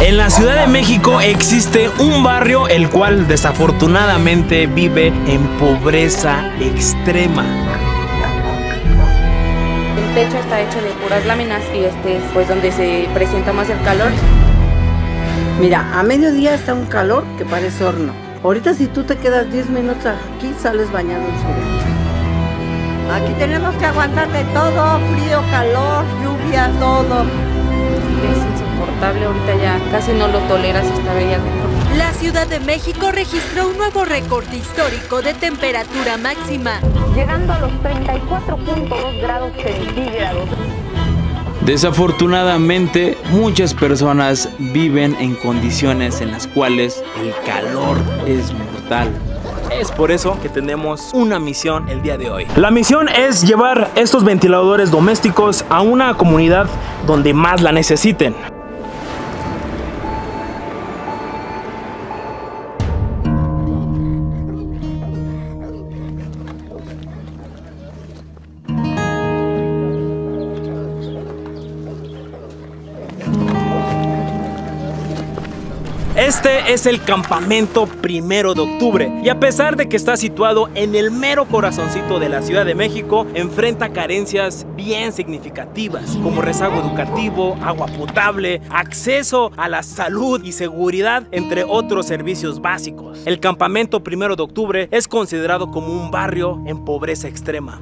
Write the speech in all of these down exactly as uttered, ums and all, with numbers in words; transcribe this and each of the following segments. En la Ciudad de México existe un barrio el cual desafortunadamente vive en pobreza extrema. El techo está hecho de puras láminas y este es pues donde se presenta más el calor. Mira, a mediodía está un calor que parece horno. Ahorita si tú te quedas diez minutos aquí, sales bañado en sudor. Aquí tenemos que aguantar de todo, frío, calor, lluvia, todo. Es insoportable, ahorita ya casi no lo toleras esta bella dentro. La Ciudad de México registró un nuevo récord histórico de temperatura máxima, llegando a los treinta y cuatro punto dos grados centígrados. Desafortunadamente, muchas personas viven en condiciones en las cuales el calor es mortal. Es por eso que tenemos una misión el día de hoy. La misión es llevar estos ventiladores domésticos a una comunidad donde más la necesiten. Este es el campamento Primero de Octubre y a pesar de que está situado en el mero corazoncito de la Ciudad de México, enfrenta carencias bien significativas como rezago educativo, agua potable, acceso a la salud y seguridad, entre otros servicios básicos. El campamento Primero de Octubre es considerado como un barrio en pobreza extrema.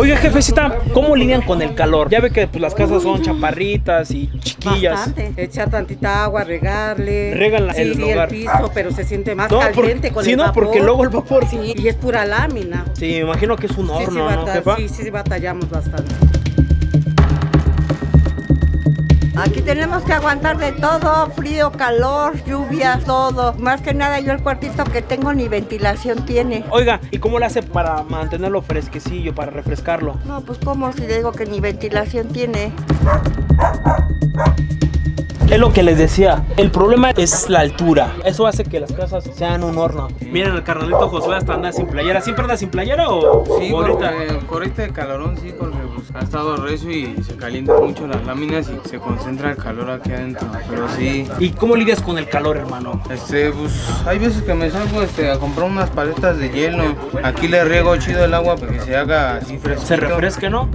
Oiga, jefecita, ¿cómo lidian con el calor? Ya ve que pues, las casas son chaparritas y chiquillas. Bastante. Echar tantita agua, regarle. Regan sí, el, el piso, pero se siente más no, caliente por, con sí, el no, vapor. Sí, no, porque luego el vapor. Sí, y es pura lámina. Sí, me imagino que es un horno, sí, sí, ¿no, jefa? Sí, sí, batallamos bastante. Aquí tenemos que aguantar de todo, frío, calor, lluvia, todo. Más que nada yo el cuartito que tengo ni ventilación tiene. Oiga, ¿y cómo lo hace para mantenerlo fresquecillo, para refrescarlo? No, pues cómo, si le digo que ni ventilación tiene. Es lo que les decía, el problema es la altura. Eso hace que las casas sean un horno. Miren, el carnalito Josué hasta anda sin playera. ¿Siempre anda sin playera o...? Sí, ahorita con este calorón sí, porque ha estado recio y se calienta mucho las láminas y se concentra el calor aquí adentro, pero sí. ¿Y cómo lidias con el calor, hermano? Este, pues hay veces que me salgo este, a comprar unas paletas de hielo. Aquí le riego chido el agua para que se haga así fresco. Se refresque, ¿no?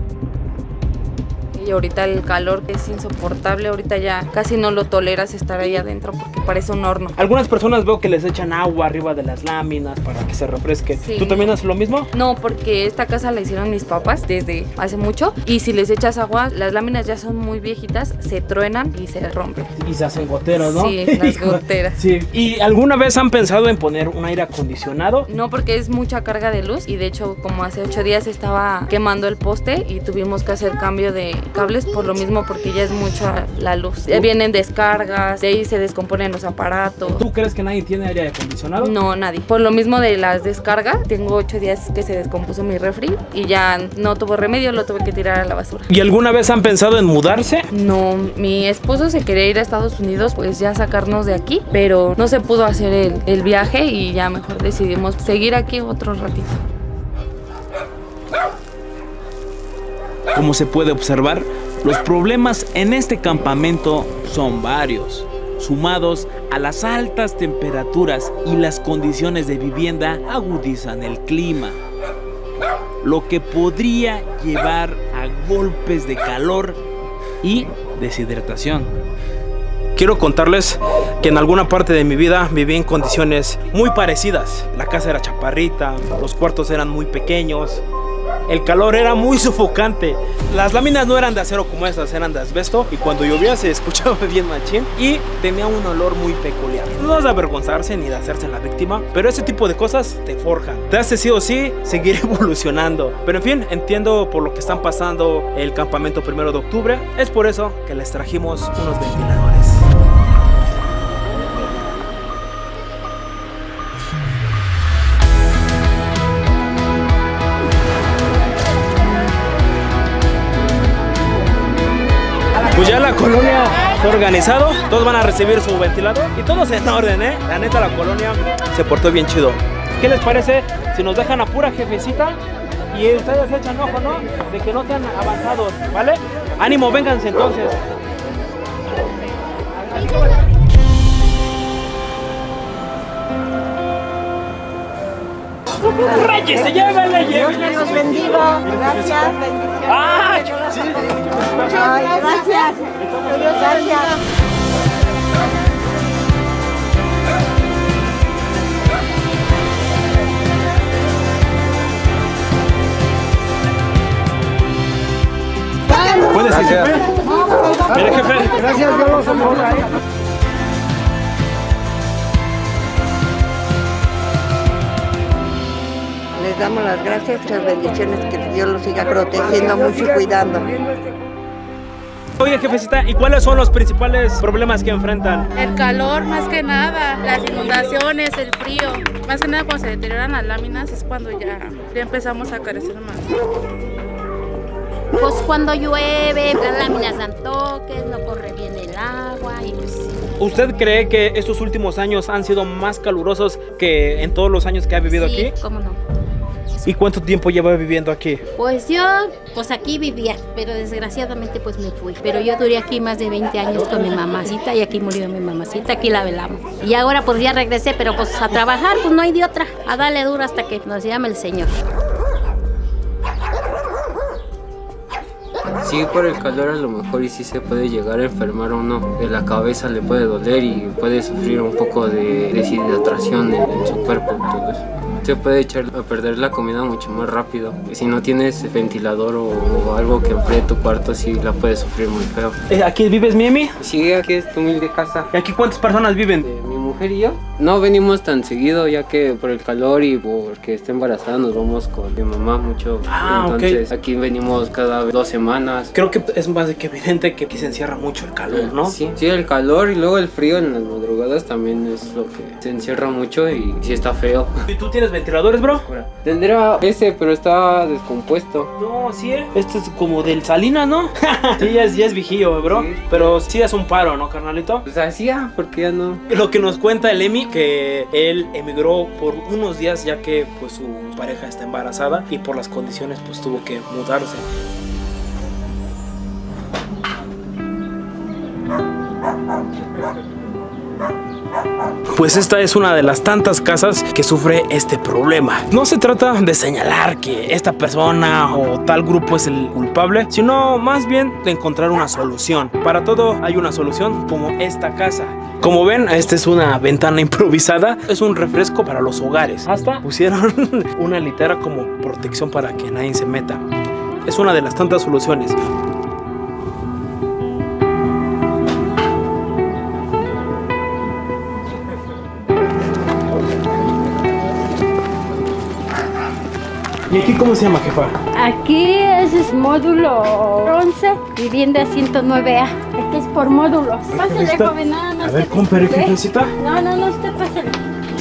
Y ahorita el calor es insoportable, ahorita ya casi no lo toleras estar ahí adentro porque parece un horno. Algunas personas veo que les echan agua arriba de las láminas para que se refresque. Sí. ¿Tú también haces lo mismo? No, porque esta casa la hicieron mis papás desde hace mucho y si les echas agua, las láminas ya son muy viejitas, se truenan y se rompen. Y se hacen goteras, ¿no? Sí, las goteras. Sí. ¿Y alguna vez han pensado en poner un aire acondicionado? No, porque es mucha carga de luz y de hecho como hace ocho días estaba quemando el poste y tuvimos que hacer cambio de cables por lo mismo porque ya es mucha la luz. Ya vienen descargas, de ahí se descomponen los aparatos. ¿Tú crees que nadie tiene aire acondicionado? No, nadie. Por lo mismo de las descargas, tengo ocho días que se descompuso mi refri y ya no tuvo remedio, lo tuve que tirar a la basura. ¿Y alguna vez han pensado en mudarse? No, mi esposo se quería ir a Estados Unidos, pues ya sacarnos de aquí, pero no se pudo hacer el, el viaje y ya mejor decidimos seguir aquí otro ratito. Como se puede observar, los problemas en este campamento son varios, sumados a las altas temperaturas y las condiciones de vivienda agudizan el clima, lo que podría llevar a golpes de calor y deshidratación. Quiero contarles que en alguna parte de mi vida viví en condiciones muy parecidas. La casa era chaparrita, los cuartos eran muy pequeños. El calor era muy sofocante. Las láminas no eran de acero como estas, eran de asbesto. Y cuando llovía se escuchaba bien machín. Y tenía un olor muy peculiar. No es de avergonzarse ni de hacerse la víctima, pero ese tipo de cosas te forjan, te hace sí o sí seguir evolucionando. Pero en fin, entiendo por lo que están pasando el campamento Primero de Octubre. Es por eso que les trajimos unos ventiladores. Pues ya la colonia se organizó. organizado, todos van a recibir su ventilador y todos en orden, ¿eh? La neta, la colonia se portó bien chido. ¿Qué les parece si nos dejan a pura jefecita y ustedes echan ojo, ¿no? De que no sean avanzados, ¿vale? Ánimo, vénganse entonces. ¡Reyes, se llevan, Reyes! Dios los bendiga. Gracias, bendiciones. ¡Ah! Sí. Ay, gracias. Gracias. ¿Puedes ir, jefe? Mire, jefe. Gracias, Dios. Les damos las gracias, muchas bendiciones, que Dios los siga protegiendo mucho y cuidando. Oye, jefecita, ¿y cuáles son los principales problemas que enfrentan? El calor, más que nada, las inundaciones, el frío. Más que nada cuando se deterioran las láminas es cuando ya, ya empezamos a carecer más. Pues cuando llueve, las láminas dan toques, no corre bien el agua y pues... ¿Usted cree que estos últimos años han sido más calurosos que en todos los años que ha vivido sí, aquí? Sí, cómo no. ¿Y cuánto tiempo lleva viviendo aquí? Pues yo, pues aquí vivía, pero desgraciadamente pues me fui. Pero yo duré aquí más de veinte años con mi mamacita y aquí murió mi mamacita, aquí la velamos. Y ahora pues ya regresé, pero pues a trabajar, pues no hay de otra. A darle duro hasta que nos llame el Señor. Sí, por el calor a lo mejor y sí se puede llegar a enfermar uno. De la cabeza le puede doler y puede sufrir un poco de deshidratación en, en su cuerpo. Entonces, se puede echar a perder la comida mucho más rápido. Y si no tienes ventilador o, o algo que enfríe tu cuarto, sí la puedes sufrir muy feo. ¿Aquí vives, Mimi? Sí, aquí es tu humilde casa. ¿Y aquí cuántas personas viven? Eh, mi mujer y yo. No venimos tan seguido ya que por el calor y porque está embarazada nos vamos con mi mamá mucho. Ah, entonces okay. Aquí venimos cada dos semanas. Creo que es más de que evidente que aquí se encierra mucho el calor, ¿no? Sí, sí, el calor y luego el frío en las madrugadas también es lo que se encierra mucho y sí está feo. ¿Y tú tienes ventiladores, bro? Tendría ese, pero está descompuesto. No, sí, ¿eh? Este es como del Salinas, ¿no? Sí, ya es, ya es vigío, bro. Sí. Pero sí es un paro, ¿no, carnalito? Pues hacía, porque ya no. Lo que nos cuenta el Emi, que él emigró por unos días ya que pues su pareja está embarazada y por las condiciones pues tuvo que mudarse. Pues esta es una de las tantas casas que sufre este problema. No se trata de señalar que esta persona o tal grupo es el culpable, sino más bien de encontrar una solución. Para todo hay una solución, como esta casa. Como ven, esta es una ventana improvisada, es un refresco para los hogares. Hasta pusieron una litera como protección para que nadie se meta. Es una de las tantas soluciones. ¿Y aquí cómo se llama, jefa? Aquí es, es módulo once, vivienda ciento nueve A. Aquí es por módulos. Pásale, joven, nada más. A ver, compadre, jefecita. No, no, no, usted pásale.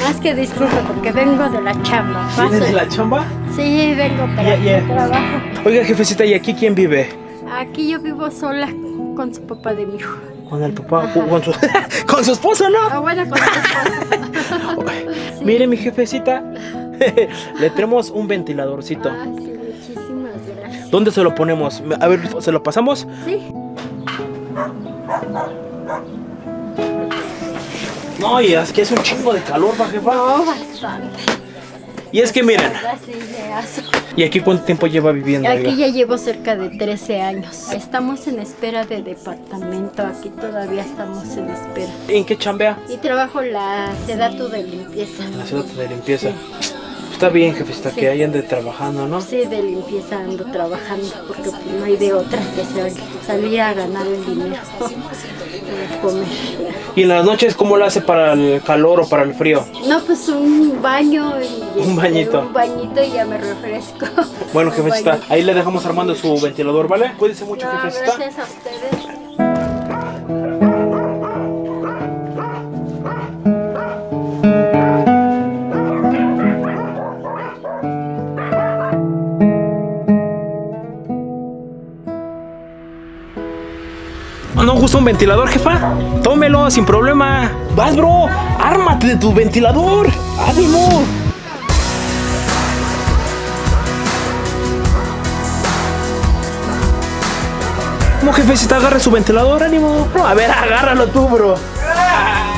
Más que disfruto, porque vengo de la chamba. ¿Vienes de la chamba? Sí, vengo, pero yeah, yeah. trabajo. Oiga, jefecita, ¿y aquí quién vive? Aquí yo vivo sola con su papá de mi hijo. Con el papá, o con su, con su esposa, ¿no? Ah, bueno, con su esposa. Sí. Mire, mi jefecita. Le tenemos un ventiladorcito. Ah, sí, muchísimas gracias. ¿Dónde se lo ponemos? A ver, ¿se lo pasamos? Sí. No, y es que es un chingo de calor, ¿va, jefa? No, bastante. Y es que miren. ¿Y aquí cuánto tiempo lleva viviendo? Aquí oiga? Ya llevo cerca de trece años. Estamos en espera de departamento. Aquí todavía estamos en espera. ¿En qué chambea? Y trabajo la sedato de limpieza. La sedato de limpieza. Sí. Está bien, jefecita, sí. Que ahí ande trabajando, ¿no? Sí, de limpieza ando trabajando, porque pues, no hay de otra que salir a ganar el dinero para comer. ¿Y en las noches cómo lo hace para el calor o para el frío? No, pues un baño. Y, un bañito. Un bañito y ya me refresco. Bueno, jefecita, ahí le dejamos armando su ventilador, ¿vale? Cuídense mucho, no, jefecita. Gracias a ustedes. Justo un ventilador, jefa? Tómelo sin problema. Vas, bro, ármate de tu ventilador. ¡Ánimo! ¿Cómo, jefe, si te agarra su ventilador? ¡Ánimo! No, a ver, agárralo tú, bro.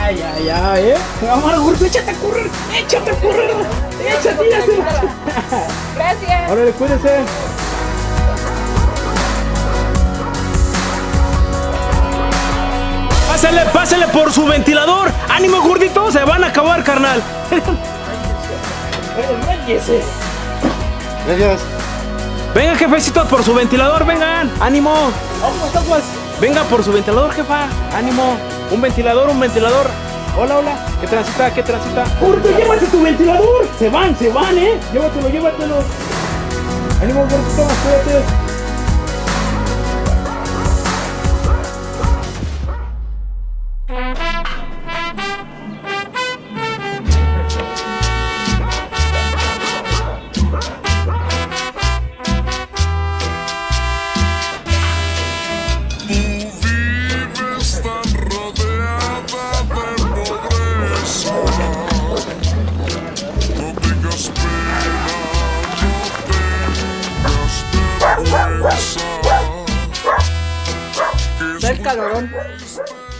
Ay, ay, ay, eh. Vamos, gordo, échate a correr. Échate a correr. Échate, ya se. Gracias. Ahora, cuídense. Pásale, pásale por su ventilador. Ánimo, gordito, se van a acabar, carnal. Gracias. Venga, jefecito, por su ventilador, vengan. Ánimo. Aguas, aguas. Venga por su ventilador, jefa. Ánimo. Un ventilador, un ventilador. Hola, hola. ¿Qué transita? ¿Qué transita? Gordo, llévate tu ventilador. Se van, se van, eh. Llévatelo, llévatelo. Ánimo, gordito, cuídate.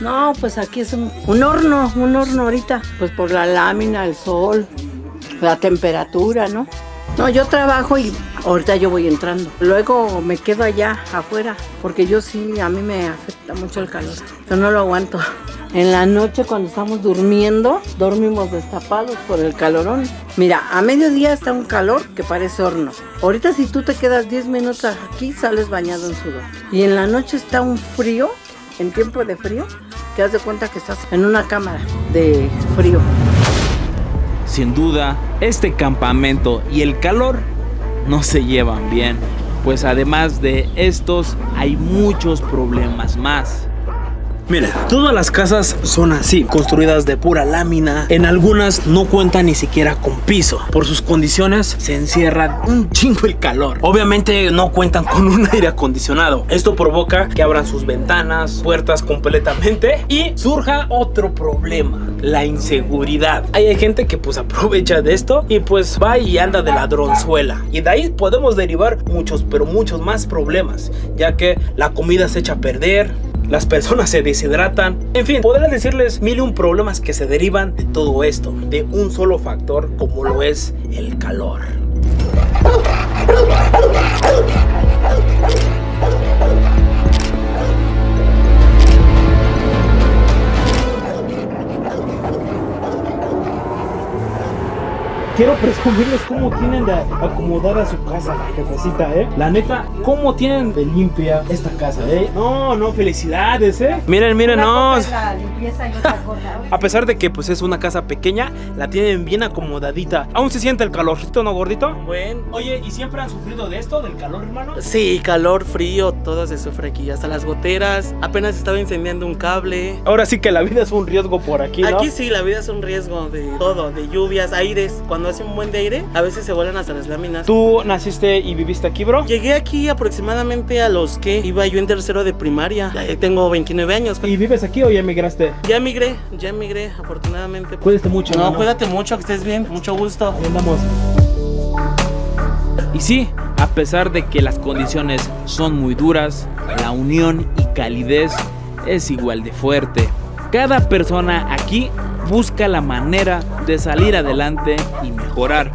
No, pues aquí es un, un horno, un horno ahorita, pues por la lámina, el sol, la temperatura, ¿no? No, yo trabajo y ahorita yo voy entrando. Luego me quedo allá afuera, porque yo sí, a mí me afecta mucho el calor. Yo no lo aguanto. En la noche cuando estamos durmiendo, dormimos destapados por el calorón. Mira, a mediodía está un calor que parece horno. Ahorita si tú te quedas diez minutos aquí, sales bañado en sudor. Y en la noche está un frío. En tiempo de frío, te das de cuenta que estás en una cámara de frío. Sin duda, este campamento y el calor no se llevan bien, pues además de estos, hay muchos problemas más. Mira, todas las casas son así, construidas de pura lámina. En algunas no cuentan ni siquiera con piso. Por sus condiciones se encierra un chingo el calor. Obviamente no cuentan con un aire acondicionado. Esto provoca que abran sus ventanas, puertas completamente, y surja otro problema: la inseguridad. Hay gente que pues aprovecha de esto y pues va y anda de ladronzuela. Y de ahí podemos derivar muchos, pero muchos más problemas, ya que la comida se echa a perder, las personas se deshidratan. En fin, podrás decirles mil y un problemas que se derivan de todo esto, de un solo factor como lo es el calor. Quiero presumirles cómo tienen de acomodar a su casa la jefecita, ¿eh? La neta, cómo tienen de limpia esta casa, ¿eh? No, no, felicidades, ¿eh? Miren, miren, no. A pesar de que pues es una casa pequeña, la tienen bien acomodadita. ¿Aún se siente el calorcito, no, gordito? Bueno. Oye, ¿y siempre han sufrido de esto, del calor, hermano? Sí, calor, frío, todo se sufre aquí. Hasta las goteras, apenas estaba incendiando un cable. Ahora sí que la vida es un riesgo por aquí, ¿no? Aquí sí, la vida es un riesgo de todo, de lluvias, aires. Cuando hace un buen de aire, a veces se vuelan hasta las láminas. ¿Tú naciste y viviste aquí, bro? Llegué aquí aproximadamente a los que iba yo en tercero de primaria. Ya tengo veintinueve años. ¿Y vives aquí o ya emigraste? Ya emigré, ya emigré, afortunadamente. Cuídate mucho. No, no, cuídate mucho, que estés bien. Mucho gusto. Bien, vamos. Y sí, a pesar de que las condiciones son muy duras, la unión y calidez es igual de fuerte. Cada persona aquí busca la manera de salir adelante y mejorar.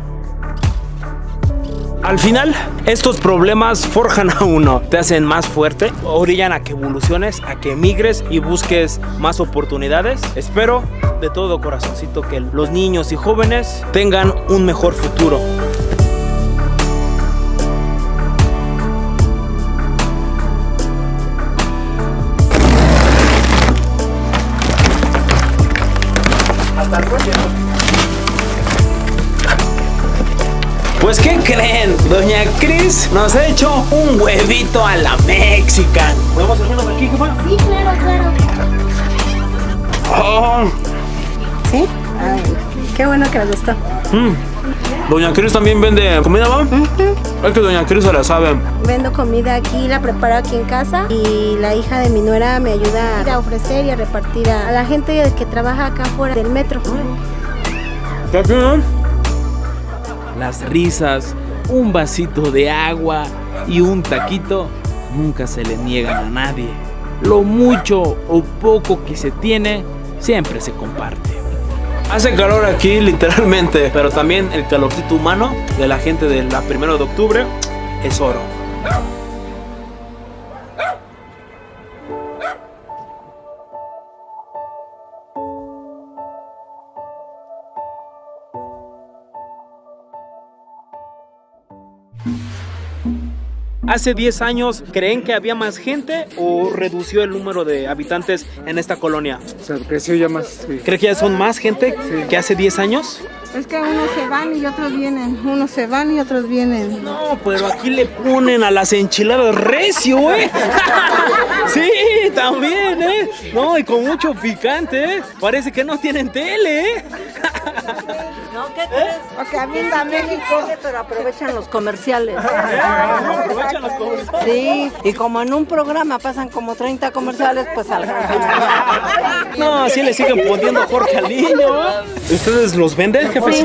Al final, estos problemas forjan a uno, te hacen más fuerte, orillan a que evoluciones, a que emigres y busques más oportunidades. Espero de todo corazoncito que los niños y jóvenes tengan un mejor futuro. Pues, ¿qué creen? Doña Cris nos ha hecho un huevito a la mexican. ¿Podemos hacerlo por aquí, jefa? Sí, claro, claro. Oh. ¿Sí? Ay, qué bueno que les gustó. Mm. Doña Cris también vende comida, ¿va? Uh-huh. Es que Doña Cris se la sabe. Vendo comida aquí, la preparo aquí en casa y la hija de mi nuera me ayuda a ofrecer y a repartir a la gente que trabaja acá fuera del metro. Uh-huh. ¿Qué aquí, no? Las risas, un vasito de agua y un taquito nunca se le niegan a nadie. Lo mucho o poco que se tiene siempre se comparte. Hace calor aquí literalmente, pero también el calorcito humano de la gente de la primero de octubre es oro. ¿Hace diez años creen que había más gente o redució el número de habitantes en esta colonia? O sea, creció ya más. Sí. ¿Cree que ya son más gente sí. que hace diez años? Es que unos se van y otros vienen, unos se van y otros vienen. No, pero aquí le ponen a las enchiladas recio, ¿eh? Sí, también, ¿eh? No, y con mucho picante, ¿eh? Parece que no tienen tele, ¿eh? No, ¿qué crees? Porque a mí está México. Pero aprovechan los comerciales. Aprovechan los comerciales. Sí, y como en un programa pasan como treinta comerciales, pues alcanzan. No, sí le siguen poniendo Jorge al niño. ¿Ustedes los venden? Sí.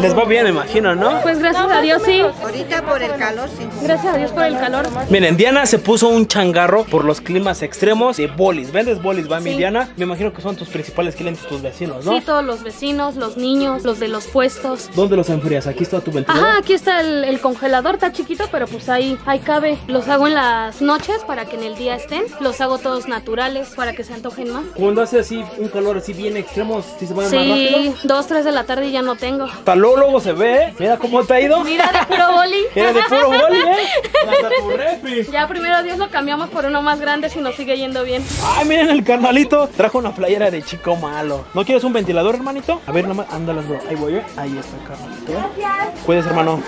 Les va bien, me imagino, ¿no? Pues gracias a Dios, sí. Ahorita por el calor, sí. Gracias a Dios por el calor. Miren, Diana se puso un changarro por los climas extremos de bolis. ¿Vendes bolis, va, mi sí. Diana? Me imagino que son tus principales clientes, tus vecinos, ¿no? Sí, todos los vecinos, los niños, los de los puestos. ¿Dónde los enfrías? ¿Aquí está tu ventilador? Ajá, aquí está el, el congelador, está chiquito, pero pues ahí, ahí cabe. Los hago en las noches para que en el día estén. Los hago todos naturales para que se antojen más. Cuando hace así un calor así bien extremo, ¿sí se van sí, más rápido? Dos, tres de la tarde y ya no tengo. Taló luego se ve, ¿eh? Mira cómo te ha ido. Mira de puro boli. Mira de puro boli, ¿eh? Hasta ya primero Dios lo cambiamos por uno más grande si nos sigue yendo bien. Ay, miren el carnalito. Trajo una playera de Chico Malo. ¿No quieres un ventilador, hermanito? A ver, nomás, ándale, bro. Ahí voy yo. Ahí está el carnalito. Gracias. Puedes, hermano.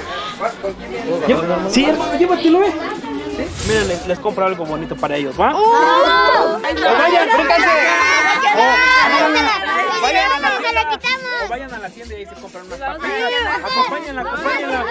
Lleva, sí, hermano, llévatelo, ¿eh? ¿Sí? Miren, les, les compro algo bonito para ellos, ¿va? ¡Oh! ¡Vayan, fríjense! ¡Vayan a la tienda! ¡Vayan a la tienda y ahí se compran unas papas! ¡Acompáñenla, acompáñenla!